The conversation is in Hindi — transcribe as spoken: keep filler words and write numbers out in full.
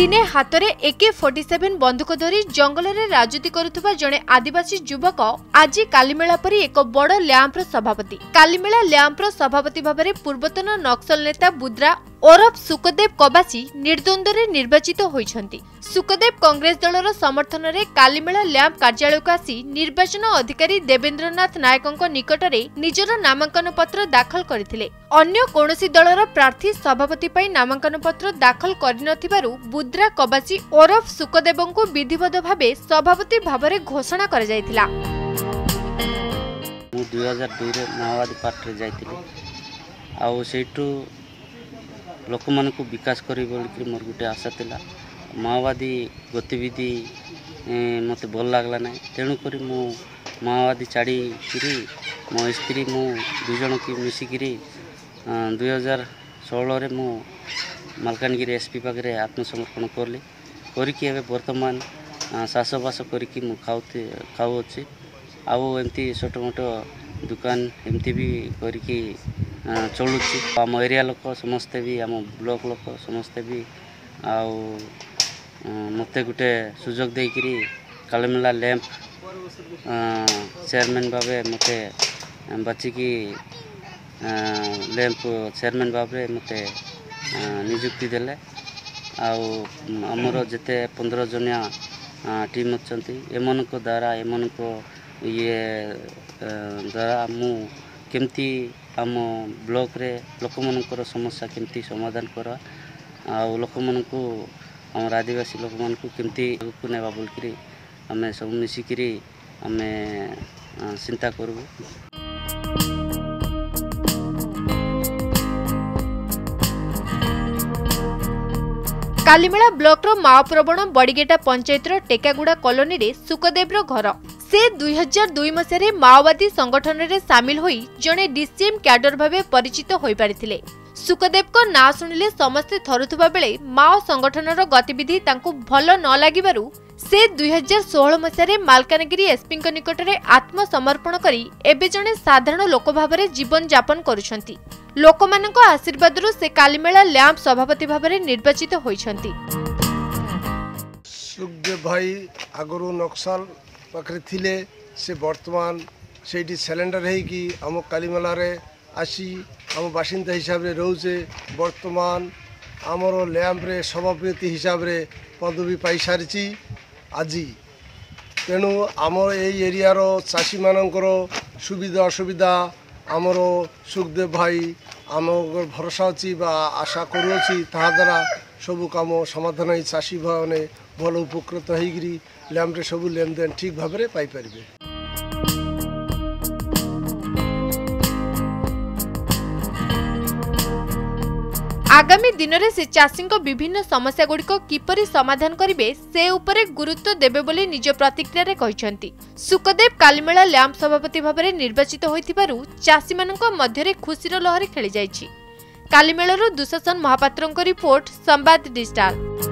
दिने हातरे ए के सैंतालीस बंदूक धरी जंगल में राजनीति करुवा जड़े आदिवासी युवक आज कालीमेला पर एक बड़ ल्याम्पर सभापति कालीमेला ल्याम्पर सभापति भाव में पूर्वतन नक्सल नेता बुद्रा ओरफ सुकदेव कबासी निर्द्वंद्वे निर्वाचित होती। सुकदेव कांग्रेस दलर समर्थन में कालीमेला ल्याम्प कार्यालय को आसी निर्वाचन अधिकारी देवेंद्रनाथ नायकों निकट में निजर नामांकन पत्र दाखल करथिले। अन्य कोनोसी दलर प्रार्थी सभापति पर नामांकन पत्र दाखल करू बुद्रा कबासी ओरफ सुकदेव को विधिवत भाव सभापति भाव में घोषणा कर लोक मान विकास कर मोर गोटे आशा था। माओवादी गतिविधि मत भल लगला ना तेणुक मु माओवादी छाड़ी मो स्त्री मु दुज की मिसिक दुई हजार षोलह मु मलकानगिरी एसपी पाखे आत्मसमर्पण कली करके बर्तमान शासबास करके खाऊे आमती छोटमोट दुकान एमती भी करके चलुच्छी। आम एरिया लोक समस्ते भी आम ब्लॉक लोक समस्ते भी आउ मत गोटे सुजोग देकरी कालीमेला लैंप चेयरमैन भाव मत बाचिकी लैंप चेयरमैन भाव में मत नियुक्ति देले। आमर जिते पंद्रह जनिया टीम अच्छा एमन को द्वारा एमन को ये द्वारा मु केमती आम ब्लॉक रे लोक मानकर समस्या केमती समाधान कर आउ लोक मानकू आम आदिवासी लोक मानकू केमती आगकू नेबा बोलकरी आम सब मिसिकी आम चिंता करूँ। कालीमेला ब्लॉकर माओप्रवण बड़ीगेटा पंचायतर टेकागुड़ा कॉलोनी रे सुकदेवर घर से दुई हजार दुई मसीह माओवादी संगठन में सामिल हो जड़े डीसीएम क्याडर भावे परिचित हो पारिथिले। सुकदेव को ना शुणिले समस्ते थरुवा बेले माओ संगठनर गतिविधि तांकु भल न लागिबारु से दुई हजार षोह मसीह मालकानगिरी एसपी निकट में आत्मसमर्पण करी एबे जड़े साधारण लोक भाव में जीवन जापन करुछंती। लोकमाननका आशीर्वादरु से कालीमेला ल्याम्प सभापति भाव में निर्वाचित होइछंती। सुखदेव भाई आगरु नक्सल पाखे थिले से बर्तमान सेठी सरेंडर है कि आम कालीमेला रे आसी आम बासिंदा हिसाब रे रोजे बर्तमान आमर ल्याम्प रे सभापति हिसाब रे पदवी पाई सारिछि आजि। तेणु आम एई एरिया रो चासी मानकर सुविधा असुविधा आमर सुखदेव भाई आम भरोसा अच्छी आशा करुँची ताद्वारा सबू कम समाधान हो चाषी भाई भल उपकृत होगी लैंप सब लेनदेन ठीक भाव में पाइपर। आगामी दिन में से चाषी विभिन्न समस्या गुड़िक किपरि समाधान करेंगे से उपरे गुरुत्व देवे बोली निज प्रतिक्रिया कहते। सुकदेव कालीमेला ल्याम्प सभापति भाव में निर्वाचित होथिबारु चाषी माननका मध्यरे खुशीर लहर खेली जाइछि। कालीमेलारु दुशासन महापात्र रिपोर्ट संवाद डिजिटल।